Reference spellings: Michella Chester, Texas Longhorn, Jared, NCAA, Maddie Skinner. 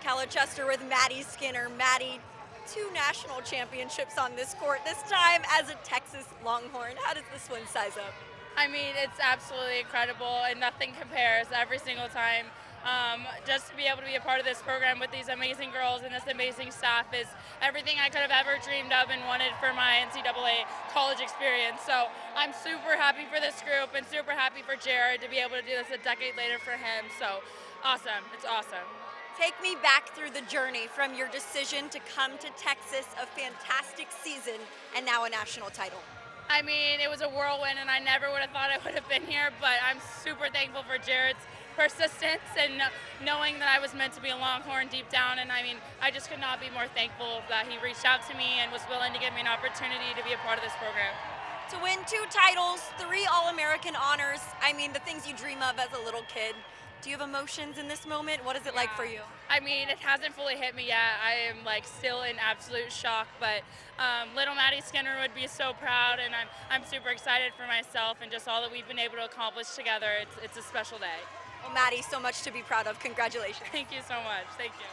Michella Chester with Maddie Skinner. Maddie, two national championships on this court, this time as a Texas Longhorn. How does this one size up? I mean, it's absolutely incredible, and nothing compares every single time. Just to be able to be a part of this program with these amazing girls and this amazing staff is everything I could have ever dreamed of and wanted for my NCAA college experience. So I'm super happy for this group and super happy for Jared to be able to do this a decade later for him. So awesome. It's awesome. Take me back through the journey from your decision to come to Texas, a fantastic season, and now a national title. I mean, it was a whirlwind, and I never would have thought I would have been here, but I'm super thankful for Jared's persistence and knowing that I was meant to be a Longhorn deep down. And I mean, I just could not be more thankful that he reached out to me and was willing to give me an opportunity to be a part of this program. To win 2 titles, 3 All-American honors, I mean, the things you dream of as a little kid. Do you have emotions in this moment? What is it like for you? I mean, it hasn't fully hit me yet. I am like still in absolute shock, but little Maddie Skinner would be so proud, and I'm super excited for myself and just all that we've been able to accomplish together. It's a special day. Well, Maddie, so much to be proud of. Congratulations. Thank you so much. Thank you.